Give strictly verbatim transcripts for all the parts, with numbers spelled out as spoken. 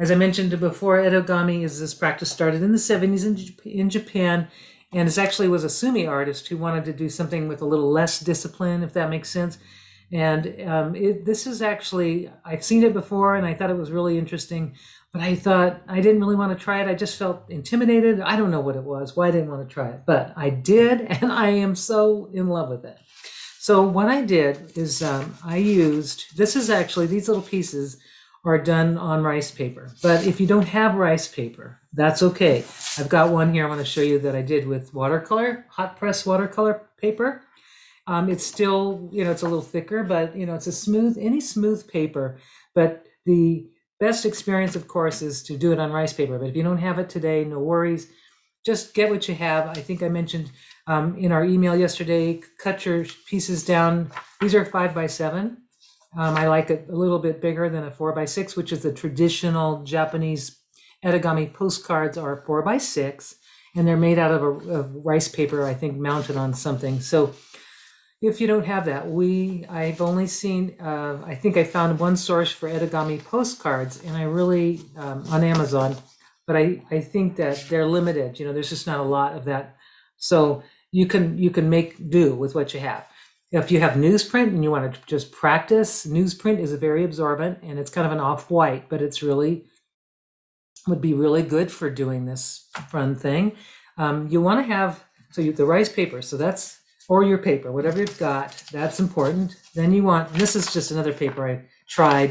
As I mentioned before, Etegami is this practice started in the seventies in, in Japan, and this actually was a Sumi artist who wanted to do something with a little less discipline, if that makes sense. And um, it, this is actually, I've seen it before and I thought it was really interesting, but I thought I didn't really want to try it. I just felt intimidated. I don't know what it was, why I didn't want to try it, but I did, and I am so in love with it. So what I did is um, I used, this is actually, these little pieces are done on rice paper, but if you don't have rice paper, that's okay. I've got one here I want to show you that I did with watercolor, hot press watercolor paper. Um, it's still, you know, it's a little thicker, but, you know, it's a smooth, any smooth paper. But the best experience, of course, is to do it on rice paper. But if you don't have it today, no worries. Just get what you have. I think I mentioned um, in our email yesterday, cut your pieces down. These are five by seven. Um, I like it a little bit bigger than a four by six, which is the traditional Japanese Etegami postcards are four by six. And they're made out of, a, of rice paper, I think, mounted on something. So if you don't have that, we, I've only seen, uh, I think I found one source for Etegami postcards, and I really, um, on Amazon, but I, I think that they're limited. You know, there's just not a lot of that. So you can, you can make do with what you have. If you have newsprint and you want to just practice, newsprint is a very absorbent, and it's kind of an off-white, but it's really, would be really good for doing this fun thing. Um, you want to have, so you, the rice paper, so that's, or your paper, whatever you've got, that's important. Then you want, this is just another paper I tried.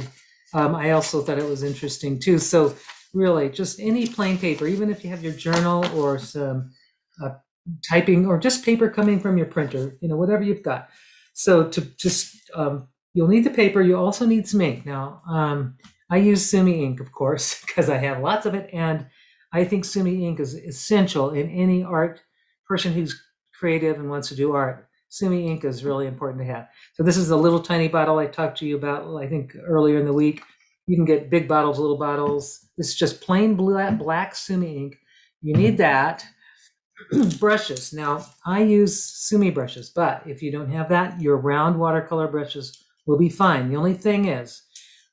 Um, I also thought it was interesting too. So really just any plain paper, even if you have your journal or some uh, typing or just paper coming from your printer, you know, whatever you've got. So to just, um, you'll need the paper. You also need some ink. Now, um, I use Sumi ink, of course, because I have lots of it. And I think Sumi ink is essential in any art person who's creative and wants to do art. Sumi ink is really important to have. So this is the little tiny bottle I talked to you about, I think earlier in the week. You can get big bottles, little bottles. This is just plain black, black Sumi ink. You need that. Brushes. Now I use Sumi brushes, but if you don't have that, your round watercolor brushes will be fine. The only thing is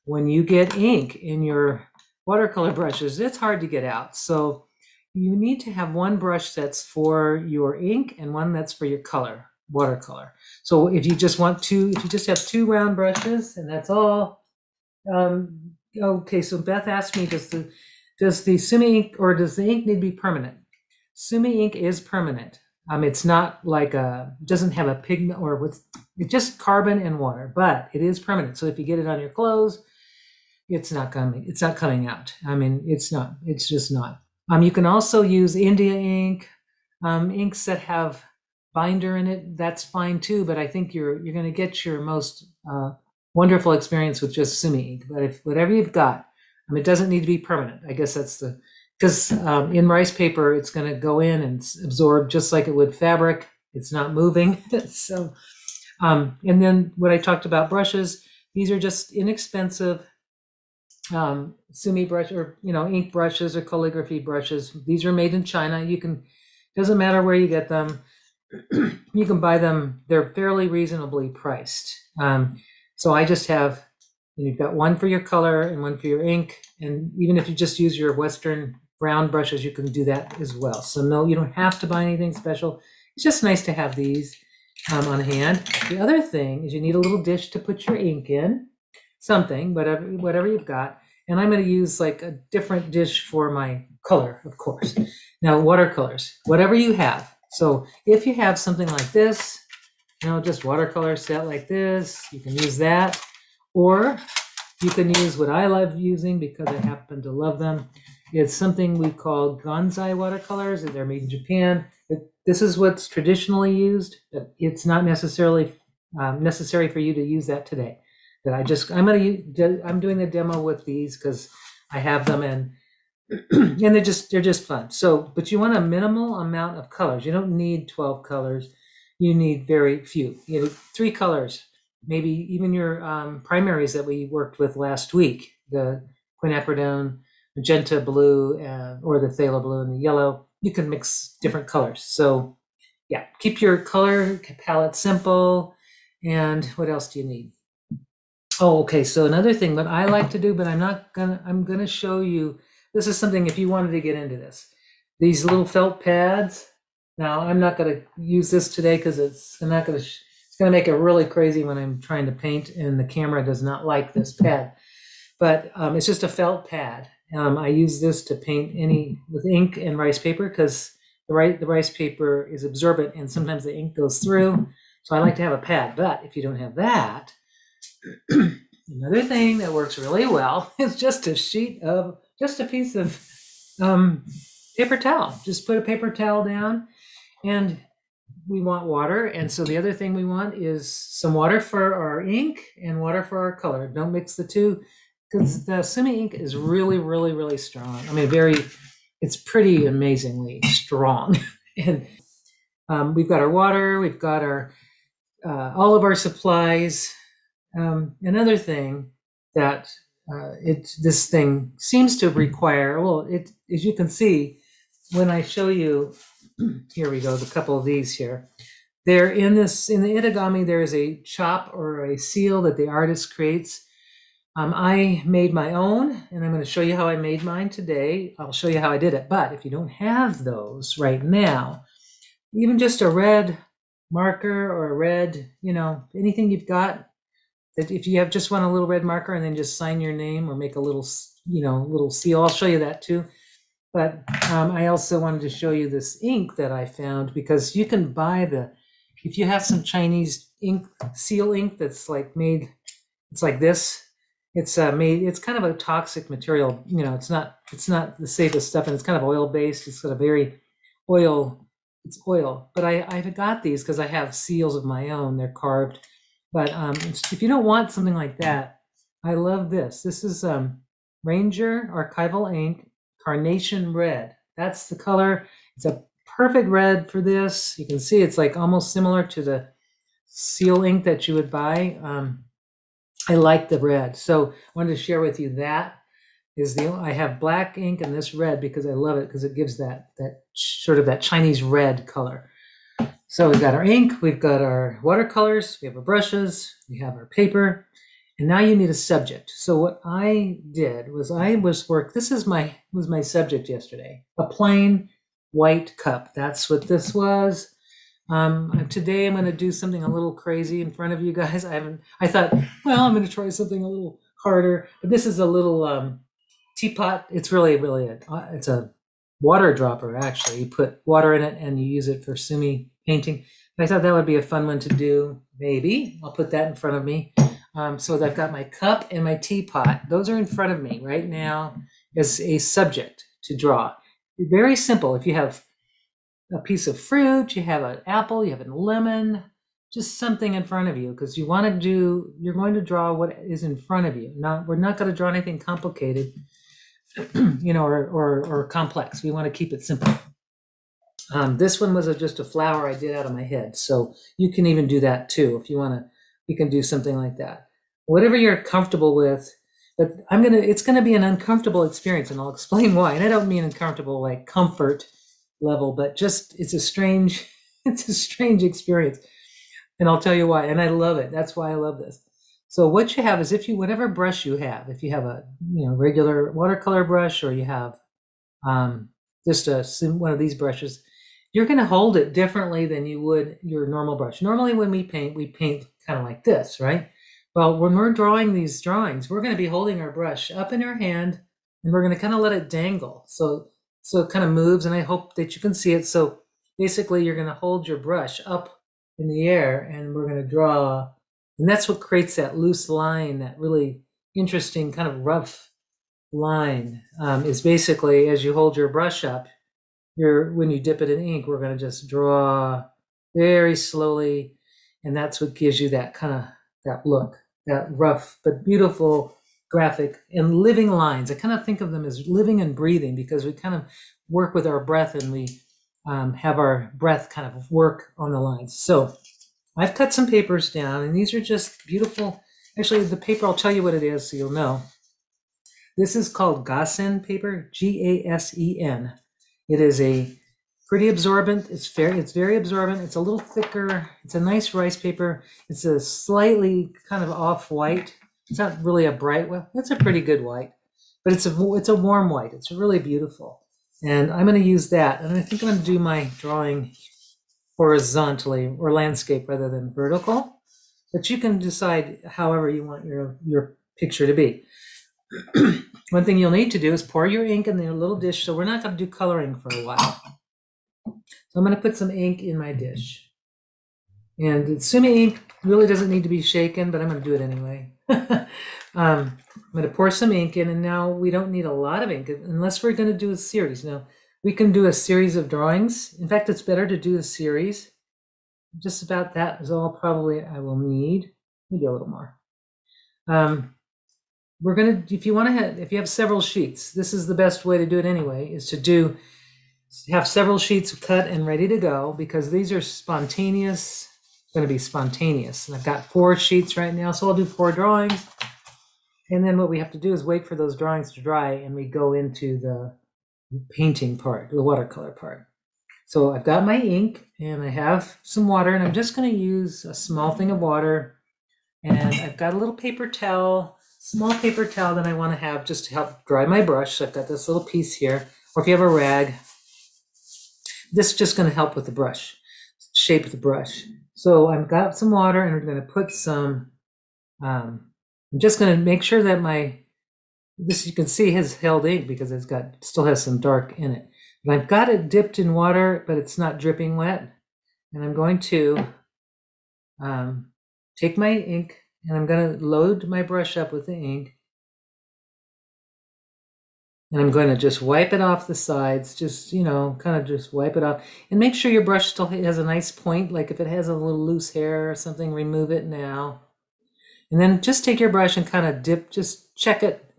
when you get ink in your watercolor brushes, it's hard to get out. So you need to have one brush that's for your ink and one that's for your color, watercolor. So if you just want two, if you just have two round brushes and that's all. Um, okay, so Beth asked me, does the, does the Sumi ink or does the ink need to be permanent? Sumi ink is permanent. Um, it's not like a, doesn't have a pigment or with, it's just carbon and water, but it is permanent. So if you get it on your clothes, it's not coming, it's not coming out. I mean, it's not, it's just not. Um, you can also use India ink, um, inks that have binder in it. That's fine too, but I think you're you're going to get your most uh, wonderful experience with just Sumi ink. But if whatever you've got, um, it doesn't need to be permanent. I guess that's the because um, in rice paper it's going to go in and absorb just like it would fabric. It's not moving. So, um, and then what I talked about brushes. These are just inexpensive um Sumi brush or you know ink brushes or calligraphy brushes. These are made in China. You can, doesn't matter where you get them, you can buy them. They're fairly reasonably priced. Um so I just have, you've got one for your color and one for your ink, and even if you just use your Western round brushes, you can do that as well. So no, you don't have to buy anything special. It's just nice to have these um, on hand. The other thing is you need a little dish to put your ink in, something, whatever whatever you've got. And I'm going to use like a different dish for my color, of course. Now watercolors, whatever you have. So if you have something like this, you know, just watercolor set like this, you can use that. Or you can use what I love using because I happen to love them. It's something we call Gansai watercolors, and they're made in Japan. This is what's traditionally used, but it's not necessarily um, necessary for you to use that today. That I just, I'm gonna, I'm doing a demo with these because I have them, and and they're just, they're just fun. So, but you want a minimal amount of colors. You don't need twelve colors. You need very few. You know, three colors, maybe even your um, primaries that we worked with last week: the quinacridone, magenta, blue, uh, or the phthalo blue and the yellow. You can mix different colors. So, yeah, keep your color palette simple. And what else do you need? Oh, okay. So another thing that I like to do, but I'm not gonna, I'm gonna show you, this is something if you wanted to get into this, these little felt pads. Now I'm not gonna use this today because it's, I'm not gonna, it's gonna make it really crazy when I'm trying to paint and the camera does not like this pad, but um, it's just a felt pad. Um, I use this to paint any with ink and rice paper because the, right, the rice paper is absorbent and sometimes the ink goes through. So I like to have a pad, but if you don't have that, another thing that works really well is just a sheet of, just a piece of um, paper towel. Just put a paper towel down and we want water. And so the other thing we want is some water for our ink and water for our color. Don't mix the two because the Sumi ink is really, really, really strong. I mean, very, it's pretty amazingly strong. And um, we've got our water, we've got our, uh, all of our supplies. Um, another thing that uh, it this thing seems to require, well, it as you can see when I show you, here we go, a couple of these here. They're in this in the Etegami. There is a chop or a seal that the artist creates. Um, I made my own, and I'm going to show you how I made mine today. I'll show you how I did it. But if you don't have those right now, even just a red marker or a red, you know, anything you've got. That if you have just one, a little red marker and then just sign your name or make a little, you know, little seal. I'll show you that too. But um, I also wanted to show you this ink that I found because you can buy the, if you have some Chinese ink, seal ink that's like made, it's like this. It's uh, made, it's kind of a toxic material. You know, it's not, it's not the safest stuff and it's kind of oil based. It's got a very oil, it's oil. But I, I've got these because I have seals of my own. They're carved. But um, if you don't want something like that, I love this. This is um, Ranger Archival Ink, Carnation Red. That's the color. It's a perfect red for this. You can see it's like almost similar to the seal ink that you would buy. Um, I like the red. So I wanted to share with you that is the, I have black ink and this red because I love it because it gives that, that sort of that Chinese red color. So we've got our ink, we've got our watercolors, we have our brushes, we have our paper, and now you need a subject. So what I did was I was work, this is my, was my subject yesterday, a plain white cup. That's what this was. Um, today I'm going to do something a little crazy in front of you guys. I haven't, I thought, well, I'm going to try something a little harder, but this is a little um, teapot. It's really, really, a, it's a water dropper actually. You put water in it and you use it for Sumi painting. I thought that would be a fun one to do. Maybe I'll put that in front of me. Um, so I've got my cup and my teapot. Those are in front of me right now as a subject to draw. Very simple. If you have a piece of fruit, you have an apple, you have a lemon, just something in front of you because you want to do, you're going to draw what is in front of you. Not, we're not going to draw anything complicated, you know, or, or, or complex. We want to keep it simple. Um, this one was a, just a flower I did out of my head. So you can even do that too. If you want to, you can do something like that. Whatever you're comfortable with, but I'm going to, it's going to be an uncomfortable experience and I'll explain why. And I don't mean uncomfortable like comfort level, but just, it's a strange, it's a strange experience and I'll tell you why. And I love it. That's why I love this. So what you have is if you, whatever brush you have, if you have a, you know, regular watercolor brush or you have, um, just a, one of these brushes, you're going to hold it differently than you would your normal brush. Normally when we paint, we paint kind of like this, right? Well, when we're drawing these drawings, we're going to be holding our brush up in our hand and we're going to kind of let it dangle. So, so it kind of moves and I hope that you can see it. So basically you're going to hold your brush up in the air and we're going to draw. And that's what creates that loose line, that really interesting kind of rough line um, is basically as you hold your brush up. You're, when you dip it in ink, we're going to just draw very slowly. And that's what gives you that kind of, that look, that rough, but beautiful graphic and living lines. I kind of think of them as living and breathing because we kind of work with our breath and we um, have our breath kind of work on the lines. So I've cut some papers down and these are just beautiful. Actually, the paper, I'll tell you what it is so you'll know. This is called Gassen paper, G A S E N. It is a pretty absorbent. It's very, it's very absorbent. It's a little thicker. It's a nice rice paper. It's a slightly kind of off-white. It's not really a bright white. It's a pretty good white, but it's a it's a warm white. It's really beautiful, and I'm going to use that. And I think I'm going to do my drawing horizontally, or landscape rather than vertical. But you can decide however you want your your picture to be. One thing you'll need to do is pour your ink in the little dish. So we're not going to do coloring for a while. So I'm going to put some ink in my dish. And Sumi ink really doesn't need to be shaken, but I'm going to do it anyway. um, I'm going to pour some ink in, and now we don't need a lot of ink unless we're going to do a series. Now, we can do a series of drawings. In fact, it's better to do a series. Just about that is all probably I will need. Maybe a little more. Um, We're gonna, if you want to have, if you have several sheets, this is the best way to do it anyway, is to do, have several sheets cut and ready to go, because these are spontaneous, it's gonna be spontaneous. And I've got four sheets right now, so I'll do four drawings. And then what we have to do is wait for those drawings to dry, and we go into the painting part, the watercolor part. So I've got my ink, and I have some water, and I'm just gonna use a small thing of water. And I've got a little paper towel, small paper towel that I want to have just to help dry my brush. So I've got this little piece here, or if you have a rag, this is just going to help with the brush, shape the brush. So I've got some water, and we're going to put some, um, I'm just going to make sure that my, this you can see has held ink because it's got, still has some dark in it. And I've got it dipped in water, but it's not dripping wet. And I'm going to um, take my ink, and I'm going to load my brush up with the ink. And I'm going to just wipe it off the sides, just, you know, kind of just wipe it off. And make sure your brush still has a nice point, like if it has a little loose hair or something, remove it now. And then just take your brush and kind of dip, just check it.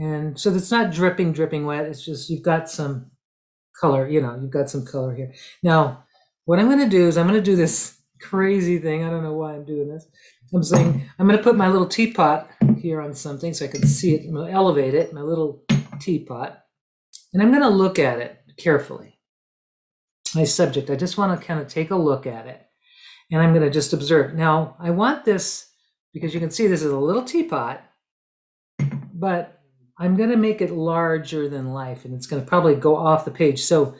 And so it's not dripping, dripping wet. It's just you've got some color, you know, you've got some color here. Now, what I'm going to do is I'm going to do this crazy thing. I don't know why I'm doing this. I'm saying I'm going to put my little teapot here on something so I can see it. I'm going to elevate it, my little teapot, and I'm going to look at it carefully. My subject, I just want to kind of take a look at it, and I'm going to just observe. Now, I want this because you can see this is a little teapot, but I'm going to make it larger than life, and it's going to probably go off the page. So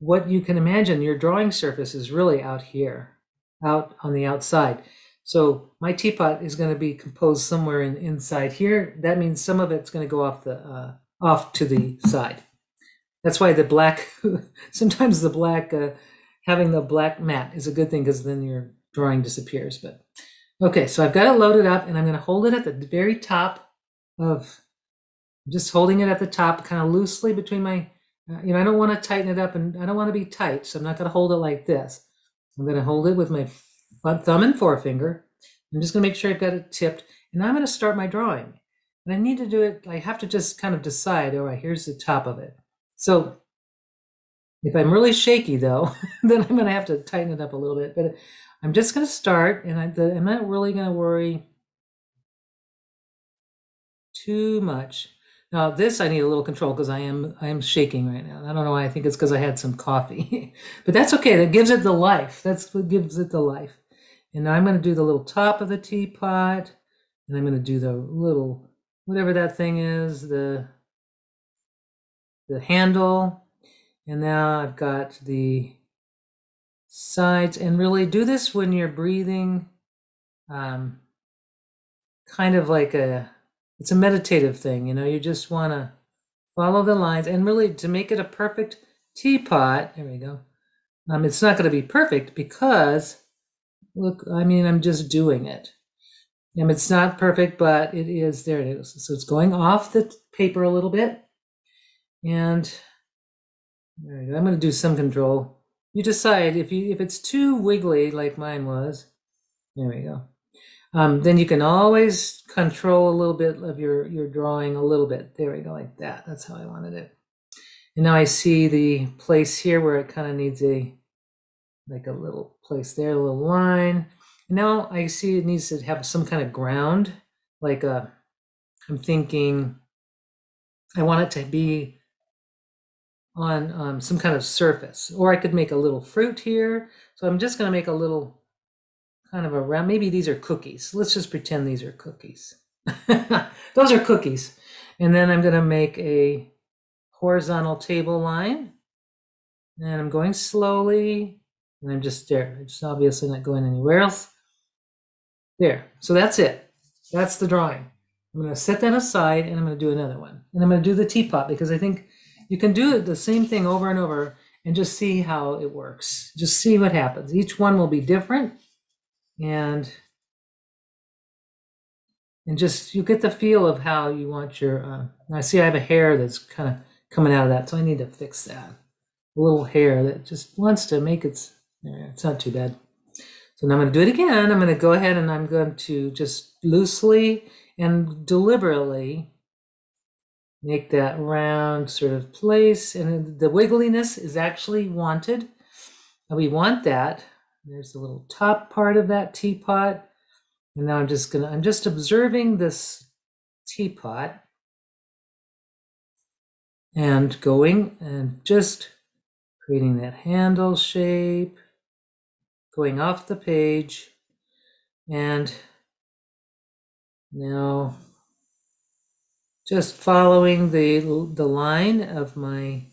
what you can imagine, your drawing surface is really out here, out on the outside. So my teapot is going to be composed somewhere in, inside here. That means some of it's going to go off the uh, off to the side. That's why the black, sometimes the black, uh, having the black mat is a good thing because then your drawing disappears. But okay, so I've got it loaded up, and I'm going to hold it at the very top of, just holding it at the top, kind of loosely between my, uh, you know, I don't want to tighten it up, and I don't want to be tight, so I'm not going to hold it like this. I'm going to hold it with my thumb and forefinger. I'm just going to make sure I've got it tipped. And I'm going to start my drawing. And I need to do it, I have to just kind of decide, all right, here's the top of it. So if I'm really shaky, though, then I'm going to have to tighten it up a little bit. But I'm just going to start, and I, the, I'm not really going to worry too much. Now, this I need a little control because I am I am shaking right now. I don't know why. I think it's because I had some coffee. But that's okay. That gives it the life. That's what gives it the life. And now I'm going to do the little top of the teapot. And I'm going to do the little, whatever that thing is, the, the handle. And now I've got the sides. And really do this when you're breathing, um, kind of like a, it's a meditative thing, you know, you just want to follow the lines, and really to make it a perfect teapot, there we go. Um, it's not going to be perfect because, look, I mean, I'm just doing it. And it's not perfect, but it is, there it is. So it's going off the paper a little bit. And there we go. I'm going to do some control. You decide if you if it's too wiggly like mine was, there we go. Um, then you can always control a little bit of your, your drawing a little bit. There we go, like that. That's how I wanted it. And now I see the place here where it kind of needs a, like a little place there, a little line. And now I see it needs to have some kind of ground. Like a, I'm thinking, I want it to be on um, some kind of surface. Or I could make a little fruit here. So I'm just going to make a little kind of around, maybe these are cookies. Let's just pretend these are cookies. Those are cookies. And then I'm going to make a horizontal table line. And I'm going slowly. And I'm just there. It's obviously not going anywhere else. There. So that's it. That's the drawing. I'm going to set that aside, and I'm going to do another one. And I'm going to do the teapot, because I think you can do the same thing over and over and just see how it works. Just see what happens. Each one will be different. And, and just, you get the feel of how you want your, uh, I see I have a hair that's kind of coming out of that, so I need to fix that. A little hair that just wants to make its, it's not too bad. So now I'm going to do it again. I'm going to go ahead and I'm going to just loosely and deliberately make that round sort of place. And the wiggliness is actually wanted. And we want that. There's the little top part of that teapot. And now I'm just going to, I'm just observing this teapot and going and just creating that handle shape, going off the page. And now just following the, the line of my,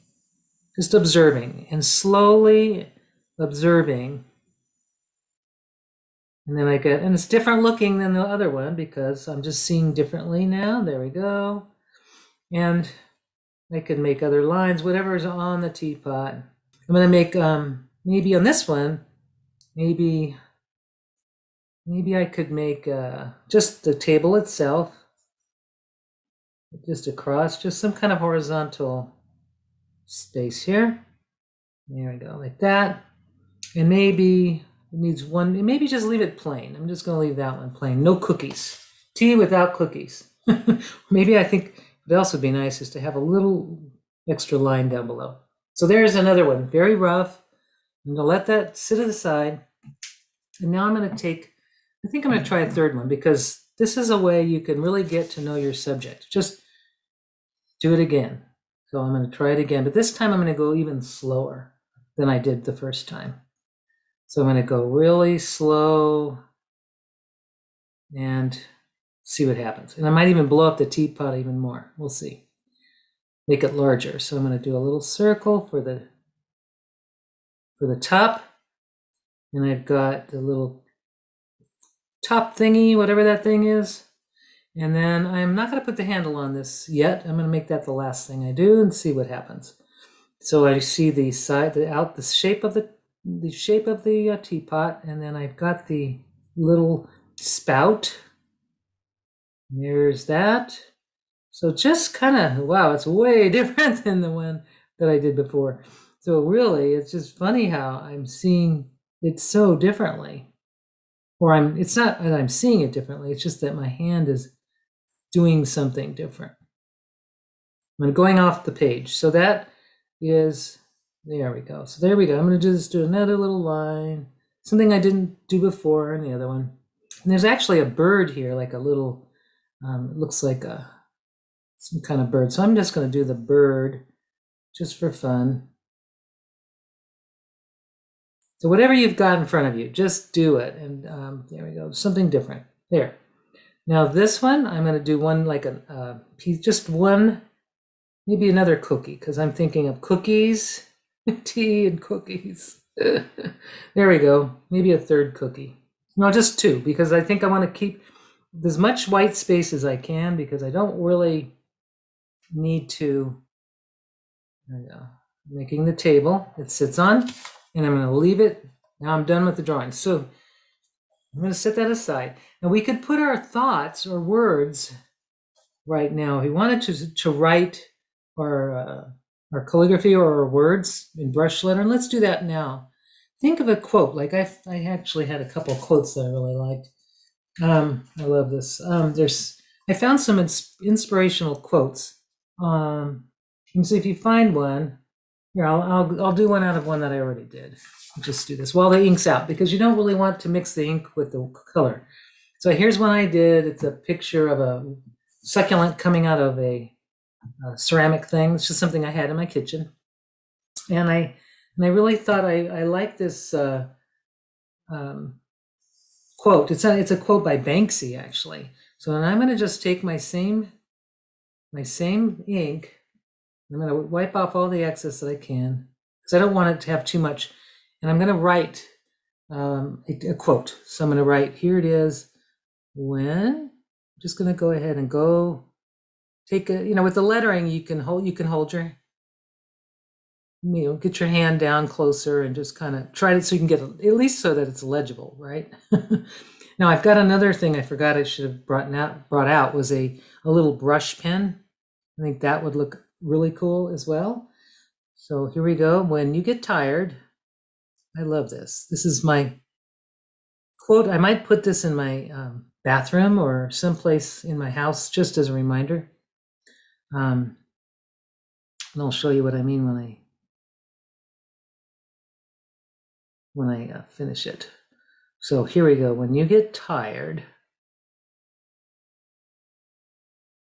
just observing and slowly observing. And then I get, and it's different looking than the other one because I'm just seeing differently now. There we go. And I could make other lines, whatever is on the teapot. I'm going to make, um, maybe on this one, maybe, maybe I could make uh, just the table itself, just across, just some kind of horizontal space here. There we go, like that. And maybe it needs one, maybe just leave it plain. I'm just going to leave that one plain. No cookies. Tea without cookies. Maybe I think what else would be nice is to have a little extra line down below. So there's another one, very rough. I'm going to let that sit to the side. And now I'm going to take, I think I'm going to try a third one, because this is a way you can really get to know your subject. Just do it again. So I'm going to try it again, but this time I'm going to go even slower than I did the first time. So I'm going to go really slow and see what happens. And I might even blow up the teapot even more. We'll see. Make it larger. So I'm going to do a little circle for the for the top. And I've got the little top thingy, whatever that thing is. And then I'm not going to put the handle on this yet. I'm going to make that the last thing I do and see what happens. So I see the side, the out, the shape of the the shape of the uh, teapot, and then I've got the little spout. There's that. So just kind of, wow, it's way different than the one that I did before. So really, it's just funny how I'm seeing it so differently. Or I'm, it's not that I'm seeing it differently, it's just that my hand is doing something different. I'm going off the page. So that is, there we go. So there we go. I'm going to just do another little line, something I didn't do before in the other one. And there's actually a bird here, like a little, um, it looks like a some kind of bird. So I'm just going to do the bird just for fun. So whatever you've got in front of you, just do it. And um, there we go, something different. There. Now this one, I'm going to do one like a uh, piece, just one, maybe another cookie, because I'm thinking of cookies. Tea and cookies. There we go. Maybe a third cookie. No, just two, because I think I want to keep as much white space as I can, because I don't really need to. There we go. I'm making the table it sits on, and I'm going to leave it. Now I'm done with the drawing. So I'm going to set that aside. And we could put our thoughts or words right now. If we wanted to, to write our uh, our calligraphy or our words in brush letter. And let's do that now. Think of a quote. Like I, I actually had a couple of quotes that I really liked. Um, I love this. Um, there's, I found some ins inspirational quotes. Um, and so if you find one, here, I'll, I'll, I'll do one out of one that I already did. I'll just do this while the ink's out, because you don't really want to mix the ink with the color. So here's one I did. It's a picture of a succulent coming out of a Uh, ceramic thing. It's just something I had in my kitchen, and I and I really thought I I like this uh, um, quote. It's a it's a quote by Banksy, actually. So then I'm going to just take my same, my same ink. I'm going to wipe off all the excess that I can, because I don't want it to have too much. And I'm going to write um, a, a quote. So I'm going to write, here it is, when, I'm just going to go ahead and go take a, you know, with the lettering, you can hold, you can hold your, you know, get your hand down closer and just kind of try it so you can get, at least so that it's legible, right? Now I've got another thing I forgot I should have brought out, brought out was a, a little brush pen. I think that would look really cool as well. So here we go. When you get tired, I love this. This is my quote. I might put this in my um, bathroom or someplace in my house just as a reminder. Um, and I'll show you what I mean when I, when I uh, finish it. So here we go. When you get tired,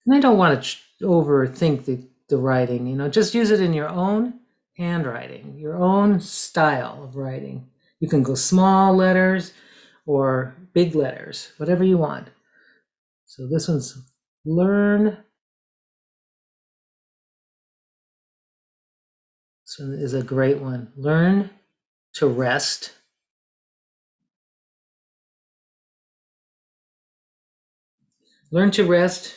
and I don't want to overthink the, the writing, you know, just use it in your own handwriting, your own style of writing. You can go small letters or big letters, whatever you want. So this one's learn. This one is a great one. Learn to rest. Learn to rest.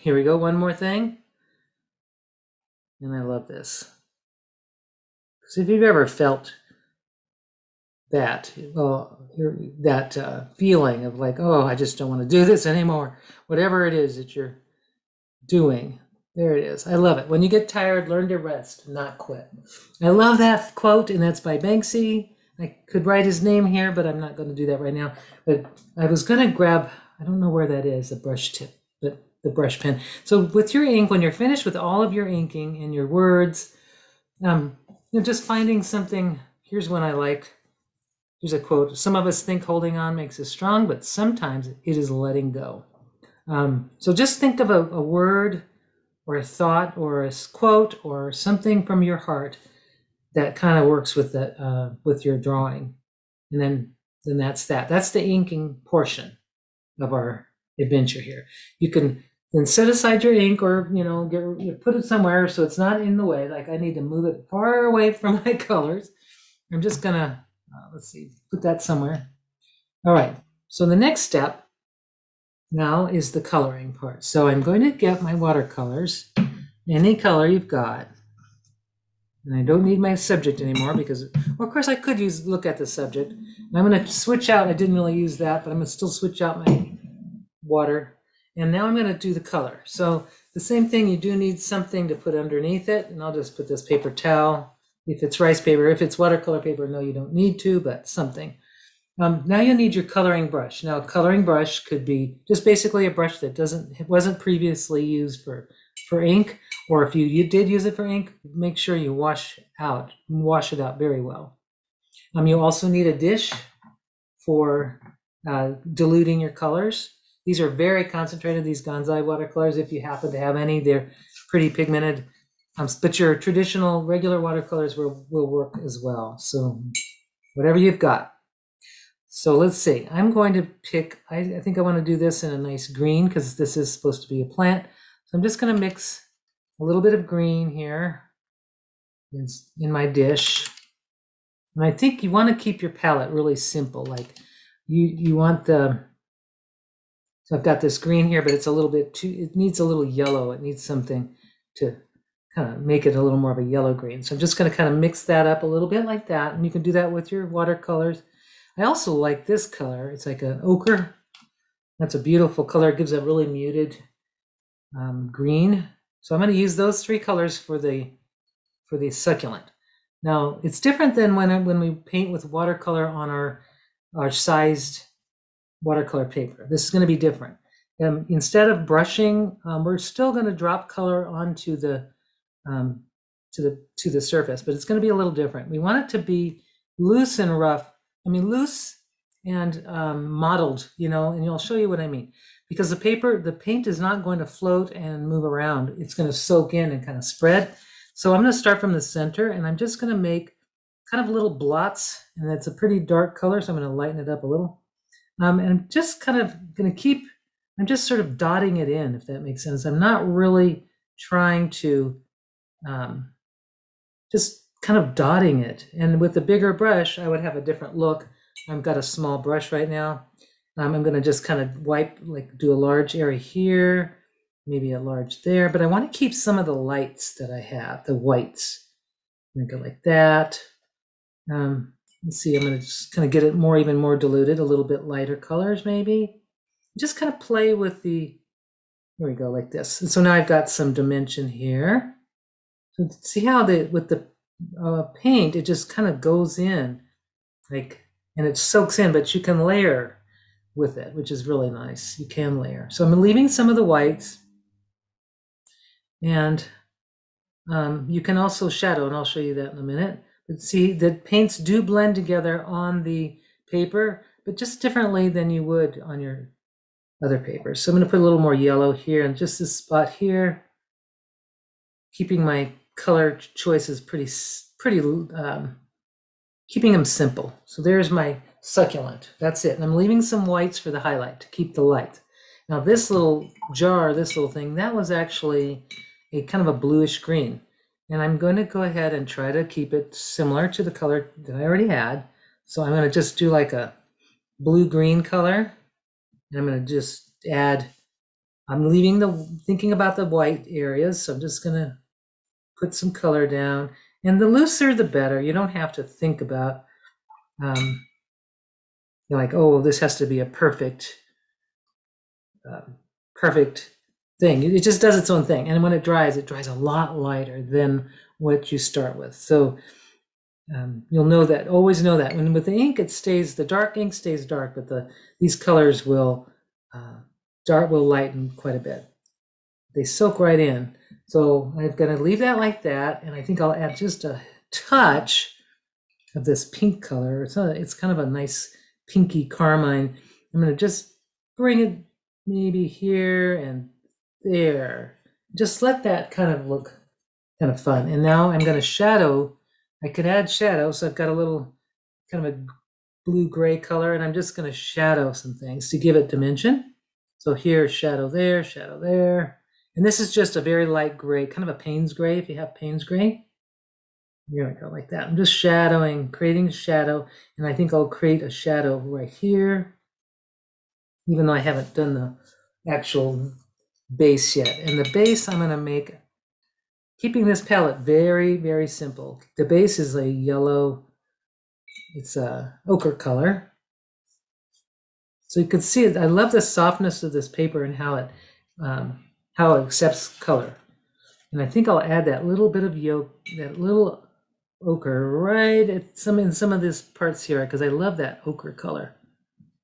Here we go, one more thing. And I love this. Because if you've ever felt that, well, that uh, feeling of like, oh, I just don't want to do this anymore, whatever it is that you're doing, there it is. I love it. When you get tired, learn to rest, not quit. I love that quote, and that's by Banksy. I could write his name here, but I'm not going to do that right now. But I was going to grab, I don't know where that is, a brush tip, but the brush pen. So with your ink, when you're finished with all of your inking and your words, um, you know, just finding something. Here's one I like. Here's a quote. Some of us think holding on makes us strong, but sometimes it is letting go. Um, so just think of a, a word or a thought or a quote or something from your heart that kind of works with that, uh, with your drawing. And then, then that's that. That's the inking portion of our adventure here. You can then set aside your ink, or you know, get put it somewhere so it's not in the way. Like I need to move it far away from my colors. I'm just gonna uh, let's see, put that somewhere. All right. So the next step now is the coloring part. So I'm going to get my watercolors, any color you've got, and I don't need my subject anymore because, well, of course, I could use look at the subject. And I'm going to switch out. I didn't really use that, but I'm going to still switch out my water. And now I'm going to do the color. So the same thing, you do need something to put underneath it. And I'll just put this paper towel. If it's rice paper, if it's watercolor paper, no, you don't need to, but something. Um, now you'll need your coloring brush. Now a coloring brush could be just basically a brush that doesn't, it wasn't previously used for, for ink. Or if you, you did use it for ink, make sure you wash out, wash it out very well. Um, you also need a dish for uh, diluting your colors. These are very concentrated, these Gansai watercolors, if you happen to have any. They're pretty pigmented, um, but your traditional regular watercolors will, will work as well. So whatever you've got. So let's see, I'm going to pick, I, I think I want to do this in a nice green because this is supposed to be a plant. So I'm just going to mix a little bit of green here in, in my dish. And I think you want to keep your palette really simple. Like you, you want the, so I've got this green here, but it's a little bit too, it needs a little yellow. It needs something to kind of make it a little more of a yellow green. So I'm just going to kind of mix that up a little bit like that. And you can do that with your watercolors. I also like this color. It's like an ochre. That's a beautiful color. It gives a really muted um, green. So I'm going to use those three colors for the, for the succulent. Now it's different than when, when we paint with watercolor on our, our sized watercolor paper. This is going to be different. Um, instead of brushing, um, we're still going to drop color onto the um, to the to the surface, but it's going to be a little different. We want it to be loose and rough. I mean, loose and um, mottled, you know. And I'll show you what I mean, because the paper, the paint is not going to float and move around. It's going to soak in and kind of spread. So I'm going to start from the center, and I'm just going to make kind of little blots, and it's a pretty dark color, so I'm going to lighten it up a little. Um, and I'm just kind of going to keep I'm just sort of dotting it in, if that makes sense. I'm not really trying to, um, just kind of dotting it. And with the bigger brush, I would have a different look. I've got a small brush right now. Um, I'm going to just kind of wipe, like do a large area here, maybe a large there, but I want to keep some of the lights that I have, the whites. I'm going to go like that. Um, let's see, I'm going to just kind of get it more, even more diluted, a little bit lighter colors maybe. Just kind of play with the, there we go, like this. And so now I've got some dimension here. So see how the, with the uh, paint, it just kind of goes in, like, and it soaks in, but you can layer with it, which is really nice. You can layer. So I'm leaving some of the whites, and um, you can also shadow, and I'll show you that in a minute. But see, the paints do blend together on the paper, but just differently than you would on your other papers. So I'm going to put a little more yellow here and just this spot here, keeping my color choices pretty, pretty, um, keeping them simple. So there's my succulent. That's it. And I'm leaving some whites for the highlight to keep the light. Now this little jar, this little thing, that was actually a kind of a bluish green. And I'm going to go ahead and try to keep it similar to the color that I already had. So I'm going to just do like a blue-green color. And I'm going to just add, I'm leaving the, thinking about the white areas. So I'm just going to put some color down. And the looser, the better. You don't have to think about, um, you're like, oh, this has to be a perfect, um, perfect thing. It just does its own thing. And when it dries, it dries a lot lighter than what you start with. So um, you'll know that, always know that. And with the ink, it stays, the dark ink stays dark, but the these colors will, uh, dark will lighten quite a bit. They soak right in. So I'm going to leave that like that. And I think I'll add just a touch of this pink color. It's, not, it's kind of a nice pinky carmine. I'm going to just bring it maybe here and there. Just let that kind of look kind of fun. And now I'm going to shadow. I could add shadow. So I've got a little kind of a blue-gray color, and I'm just going to shadow some things to give it dimension. So here, shadow there, shadow there. And this is just a very light gray, kind of a Payne's gray, if you have Payne's gray. Here we go, like that. I'm just shadowing, creating shadow, and I think I'll create a shadow right here, even though I haven't done the actual base yet. And the base I'm going to make, keeping this palette very, very simple. The base is a yellow, it's a ochre color. So you can see it. I love the softness of this paper and how it, um, how it accepts color. And I think I'll add that little bit of yolk, that little ochre right at some, in some of these parts here, because I love that ochre color.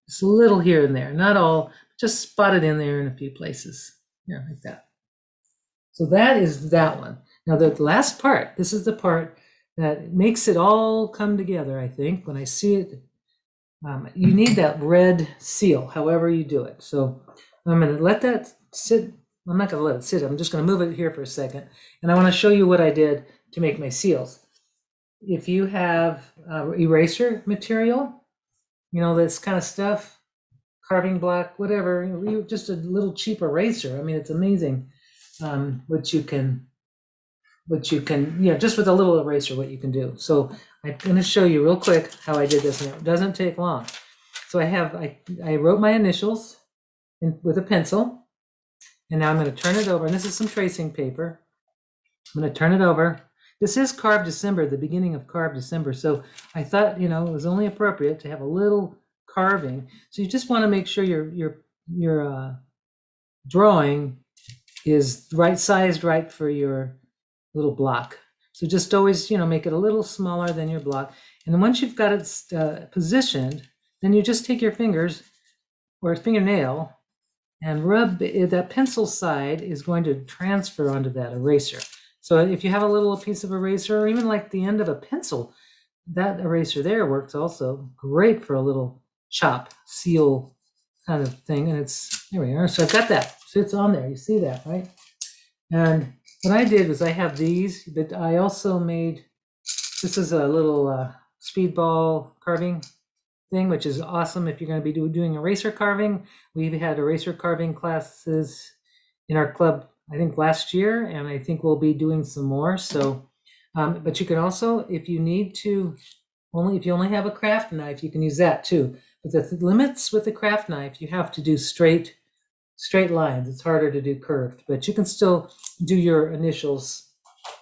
Just a little here and there, not all, just spotted in there in a few places. Yeah, like that. So that is that one. Now the last part, this is the part that makes it all come together, I think. When I see it, um, you need that red seal, however you do it. So I'm gonna let that sit. I'm not going to let it sit. I'm just going to move it here for a second. And I want to show you what I did to make my seals. If you have uh, eraser material, you know, this kind of stuff, carving block, whatever, you know, just a little cheap eraser. I mean, it's amazing um, what you can, what you can, you know, just with a little eraser, what you can do. So I'm going to show you real quick how I did this, and it doesn't take long. So I have, I, I wrote my initials in, with a pencil. And now I'm going to turn it over, and this is some tracing paper. I'm going to turn it over. This is Carve December, the beginning of Carve December. So I thought, you know, it was only appropriate to have a little carving. So you just want to make sure your your your uh, drawing is right sized, right for your little block. So just always, you know, make it a little smaller than your block. And then once you've got it uh, positioned, then you just take your fingers or fingernail. And rub, that pencil side is going to transfer onto that eraser. So if you have a little piece of eraser, or even like the end of a pencil, that eraser there works also great for a little chop, seal kind of thing. And it's, there we are. So I've got that. So it's on there. You see that, right? And what I did was I have these, but I also made, this is a little uh, speedball carving thing, which is awesome if you're going to be do, doing eraser carving. We've had eraser carving classes in our club, I think last year, and I think we'll be doing some more. So, um, but you can also, if you need to, only if you only have a craft knife, you can use that too. But the th limits with the craft knife, you have to do straight, straight lines. It's harder to do curved, but you can still do your initials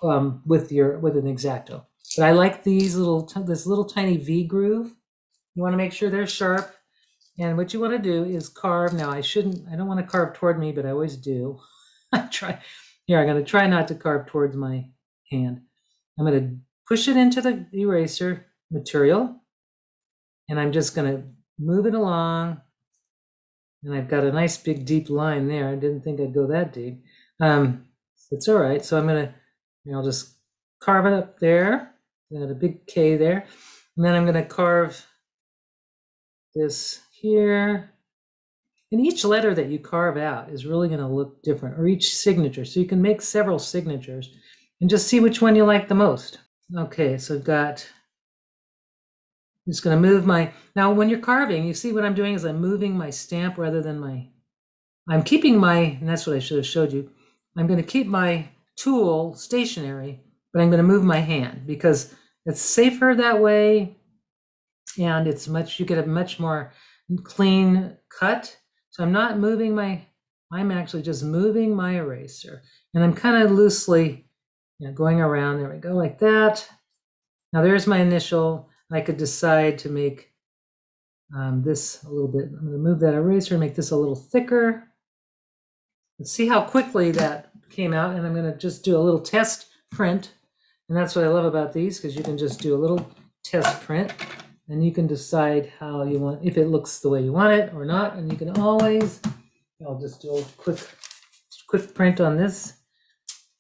um, with your with an X-Acto. But I like these little, this little tiny V groove. You want to make sure they're sharp. And what you want to do is carve. Now I shouldn't, I don't want to carve toward me, but I always do. I try, here I'm going to try not to carve towards my hand. I'm going to push it into the eraser material. And I'm just going to move it along. And I've got a nice big deep line there. I didn't think I'd go that deep. Um, it's all right. So I'm going to, you know, I'll just carve it up there. I've got a big K there. And then I'm going to carve this here. And each letter that you carve out is really going to look different, or each signature. So you can make several signatures and just see which one you like the most. Okay, so I've got, I'm just going to move my, now when you're carving, you see what I'm doing is I'm moving my stamp rather than my, I'm keeping my, and that's what I should have showed you. I'm going to keep my tool stationary, but I'm going to move my hand because it's safer that way. And it's much, you get a much more clean cut. So I'm not moving my, I'm actually just moving my eraser. And I'm kind of loosely, you know, going around, there we go, like that. Now there's my initial. I could decide to make um, this a little bit, I'm gonna move that eraser, make this a little thicker. Let's see how quickly that came out. And I'm gonna just do a little test print. And that's what I love about these, because you can just do a little test print. And you can decide how you want, if it looks the way you want it or not. And you can always, I'll just do a quick, quick print on this.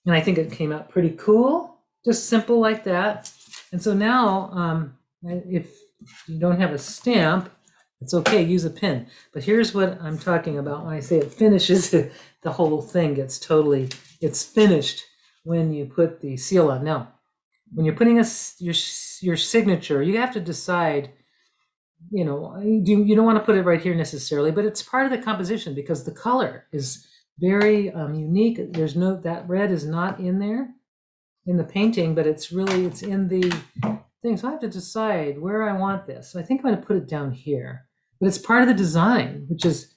And I think it came out pretty cool, just simple like that. And so now, um, if you don't have a stamp, it's okay, use a pen. But here's what I'm talking about when I say it finishes, the whole thing gets totally, it's finished when you put the seal on. Now, when you're putting a, your, your signature, you have to decide, you know, you, you don't want to put it right here necessarily, but it's part of the composition because the color is very um, unique. There's no, that red is not in there in the painting, but it's really, it's in the thing. So I have to decide where I want this. So I think I'm going to put it down here, but it's part of the design, which is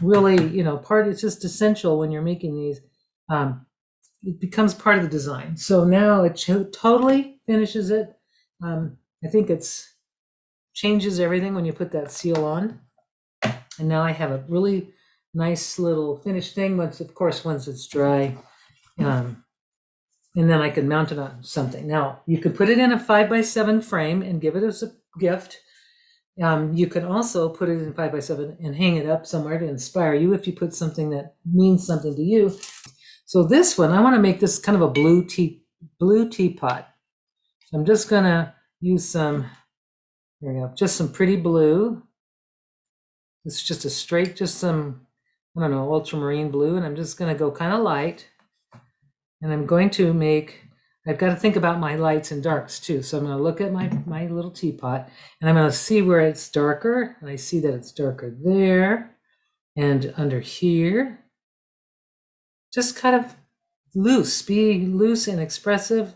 really, you know, part, it's just essential when you're making these. Um, It becomes part of the design. So now it totally finishes it. Um, I think it's changes everything when you put that seal on. And now I have a really nice little finished thing. Once, of course, once it's dry, um, and then I can mount it on something. Now you could put it in a five by seven frame and give it as a gift. Um, you could also put it in five by seven and hang it up somewhere to inspire you if you put something that means something to you. So this one, I want to make this kind of a blue tea, blue teapot. So I'm just gonna use some, there we go, just some pretty blue. This is just a straight, just some, I don't know, ultramarine blue, and I'm just gonna go kind of light. And I'm going to make, I've got to think about my lights and darks too. So I'm gonna look at my, my little teapot, and I'm gonna see where it's darker, and I see that it's darker there and under here. Just kind of loose, be loose and expressive.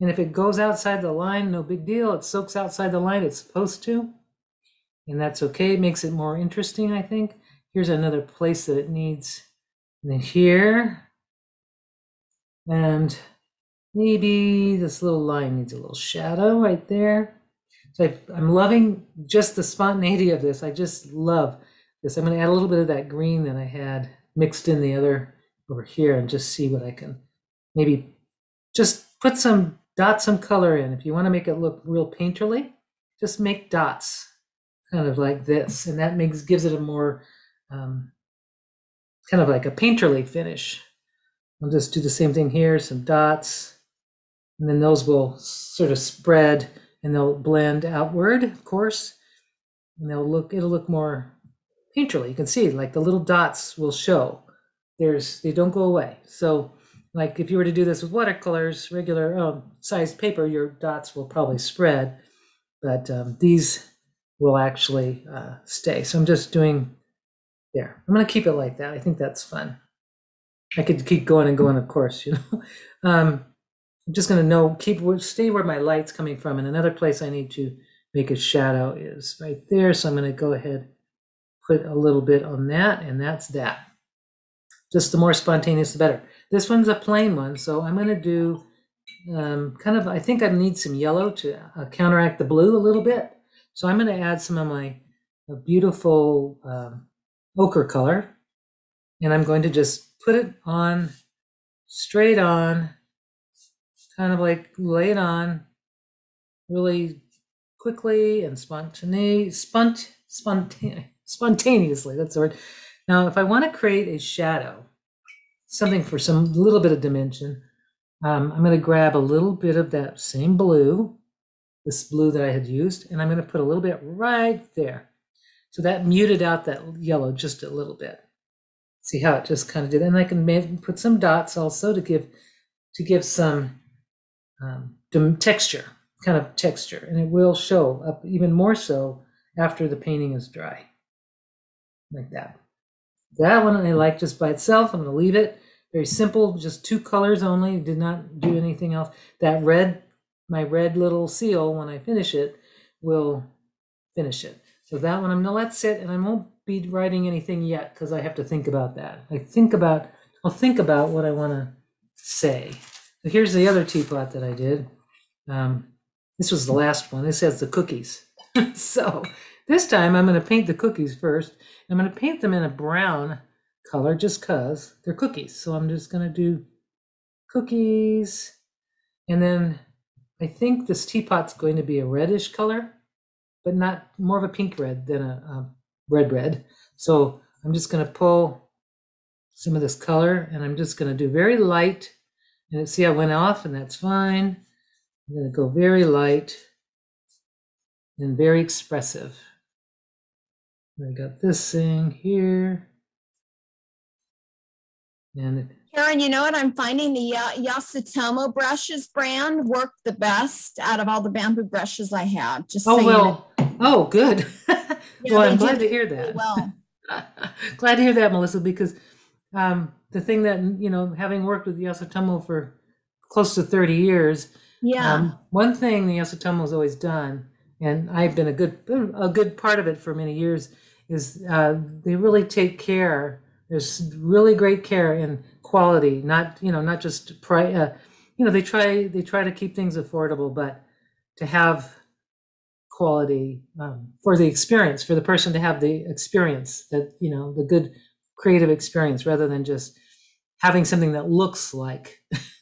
And if it goes outside the line, no big deal. It soaks outside the line, it's supposed to. And that's okay, it makes it more interesting, I think. Here's another place that it needs. And then here. And maybe this little line needs a little shadow right there. So I, I'm loving just the spontaneity of this. I just love this. I'm gonna add a little bit of that green that I had mixed in the other over here and just see what I can, maybe just put some dots, some color in. If you want to make it look real painterly, just make dots kind of like this. And that makes, gives it a more um, kind of like a painterly finish. I'll just do the same thing here, some dots, and then those will sort of spread and they'll blend outward, of course, and they'll look, it'll look more painterly. You can see like the little dots will show. There's, they don't go away. So like if you were to do this with watercolors, regular um, sized paper, your dots will probably spread. But um, these will actually uh, stay. So I'm just doing there. I'm going to keep it like that. I think that's fun. I could keep going and going, of course, you know. Um, I'm just going to know, keep, stay where my light's coming from. And another place I need to make a shadow is right there. So I'm going to go ahead, put a little bit on that, and that's that. Just the more spontaneous, the better. This one's a plain one, so I'm going to do um, kind of, I think I need some yellow to uh, counteract the blue a little bit. So I'm going to add some of my uh, beautiful um, ochre color, and I'm going to just put it on, straight on, kind of like lay it on really quickly and spontaneous, spont, spontaneous, spontaneously, that's the word. Now, if I want to create a shadow, something for some little bit of dimension, um, I'm going to grab a little bit of that same blue, this blue that I had used, and I'm going to put a little bit right there. So that muted out that yellow just a little bit. See how it just kind of did. And I can make, put some dots also to give to give some um, texture, kind of texture, and it will show up even more so after the painting is dry, like that. That one I like just by itself. I'm going to leave it very simple, just two colors only. Did not do anything else. That red, my red little seal, when I finish it, will finish it. So that one I'm going to let sit, and I won't be writing anything yet because I have to think about that. I think about, I'll think about what I want to say. So here's the other teapot that I did. Um, this was the last one. This has the cookies. So this time I'm going to paint the cookies first. I'm going to paint them in a brown color just because they're cookies. So I'm just going to do cookies. And then I think this teapot's going to be a reddish color, but not more of a pink red than a, a red red. So I'm just going to pull some of this color, and I'm just going to do very light. And see, I went off, and that's fine. I'm going to go very light and very expressive. I got this thing here. And Karen, you know what? I'm finding the Yasutomo brushes brand worked the best out of all the bamboo brushes I have. Just oh, so well. You know. Oh, good. Yeah, well, I'm glad to hear that. Well, glad to hear that, Melissa, because um, the thing that, you know, having worked with Yasutomo for close to thirty years, yeah. Um, one thing the Yasutomo's always done, and I've been a good a good part of it for many years, is uh, they really take care. There's really great care in quality, not you know not just price. Uh, you know they try they try to keep things affordable, but to have quality um, for the experience, for the person to have the experience that you know the good creative experience, rather than just having something that looks like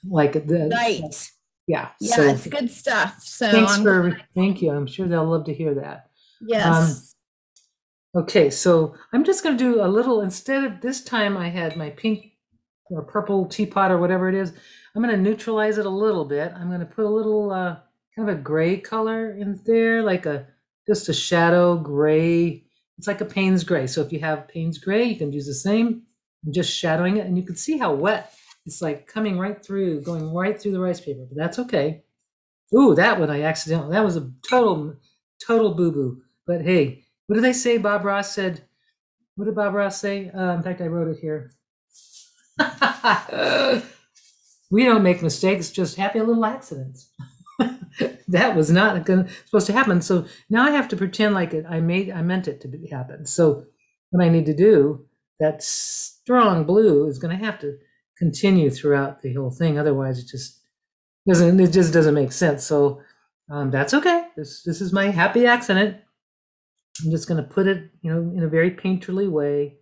like the right. Yeah, yeah, so it's good stuff. So thanks I'm for glad. Thank you. I'm sure they'll love to hear that. Yes. Um, okay, so I'm just going to do a little, instead of this time I had my pink or purple teapot or whatever it is, I'm going to neutralize it a little bit. I'm going to put a little uh, kind of a gray color in there, like a just a shadow gray. It's like a Payne's gray. So if you have Payne's gray, you can use the same. I'm just shadowing it, and you can see how wet. It's like coming right through, going right through the rice paper, but that's okay. Ooh, that one I accidentally, that was a total, total boo-boo. But hey, what do they say? Bob Ross said, what did Bob Ross say? Uh, in fact, I wrote it here. We don't make mistakes, just happy little accidents. That was not gonna, supposed to happen. So now I have to pretend like it. I made, I meant it to be, happen. So what I need to do, that strong blue is going to have to continue throughout the whole thing, otherwise it just doesn't it just doesn't make sense. So um, that's okay. This this is my happy accident. I'm just going to put it, you know, in a very painterly way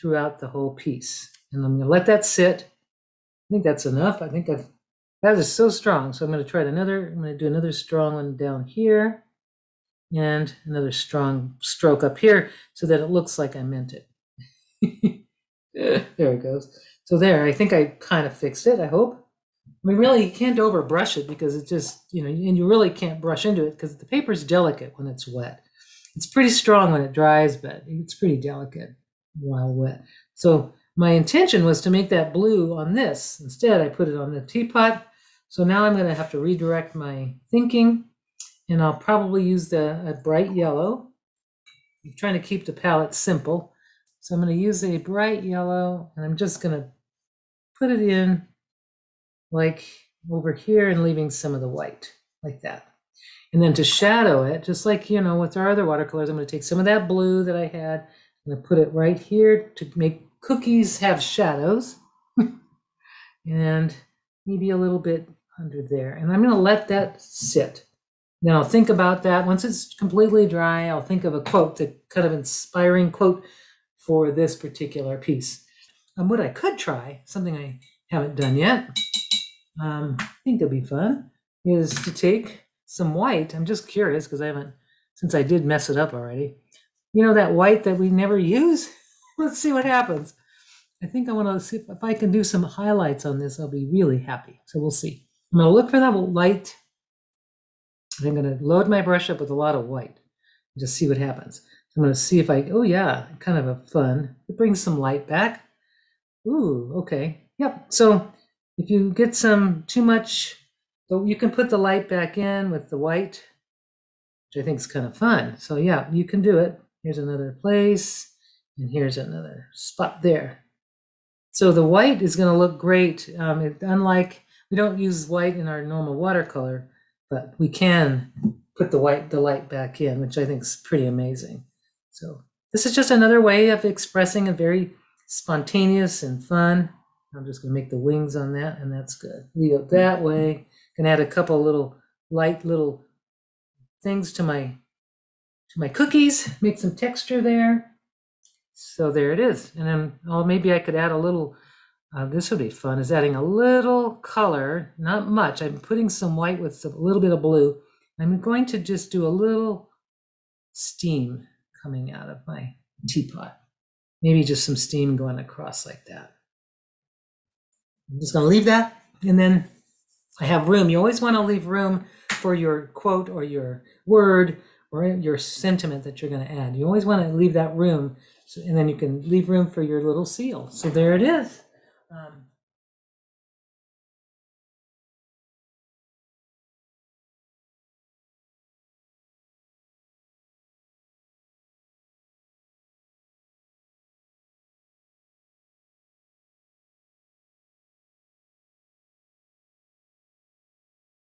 throughout the whole piece, and I'm going to let that sit. I think that's enough. I think I've, that is so strong. So I'm going to try another. I'm going to do another strong one down here, and another strong stroke up here, so that it looks like I meant it. There it goes. So there, I think I kind of fixed it, I hope. I mean, really, you can't over brush it because it just, you know, and you really can't brush into it because the paper's delicate when it's wet. It's pretty strong when it dries, but it's pretty delicate while wet. So my intention was to make that blue on this. Instead, I put it on the teapot. So now I'm going to have to redirect my thinking, and I'll probably use the, a bright yellow I'm trying to keep the palette simple. So I'm going to use a bright yellow, and I'm just going to put it in like over here and leaving some of the white like that. And then to shadow it, just like, you know, with our other watercolors, I'm going to take some of that blue that I had, I'm going to put it right here to make cookies have shadows. And maybe a little bit under there. And I'm going to let that sit. Now think about that. Once it's completely dry, I'll think of a quote, the kind of inspiring quote for this particular piece. And what I could try, something I haven't done yet, um, I think it'll be fun, is to take some white. I'm just curious because I haven't, since I did mess it up already. You know, that white that we never use? Let's see what happens. I think I want to see if, if I can do some highlights on this, I'll be really happy. So we'll see. I'm going to look for that light. And I'm going to load my brush up with a lot of white and just see what happens. I'm going to see if I, oh yeah, kind of a fun. It brings some light back. Ooh, okay. Yep. So if you get some too much, you can put the light back in with the white, which I think is kind of fun. So yeah, you can do it. Here's another place. And here's another spot there. So the white is going to look great. Um, it, unlike, we don't use white in our normal watercolor, but we can put the white, the light back in, which I think is pretty amazing. So this is just another way of expressing a very spontaneous and fun. I'm just going to make the wings on that, and that's good. Leave it that way. Can add a couple little light little things to my to my cookies. Make some texture there. So there it is. And then, oh, maybe I could add a little, uh, this would be fun, is adding a little color, not much. I'm putting some white with some, a little bit of blue. I'm going to just do a little steam coming out of my teapot. Maybe just some steam going across like that. I'm just going to leave that. And then I have room. You always want to leave room for your quote or your word or your sentiment that you're going to add. You always want to leave that room. So, and then you can leave room for your little seal. So there it is. Um,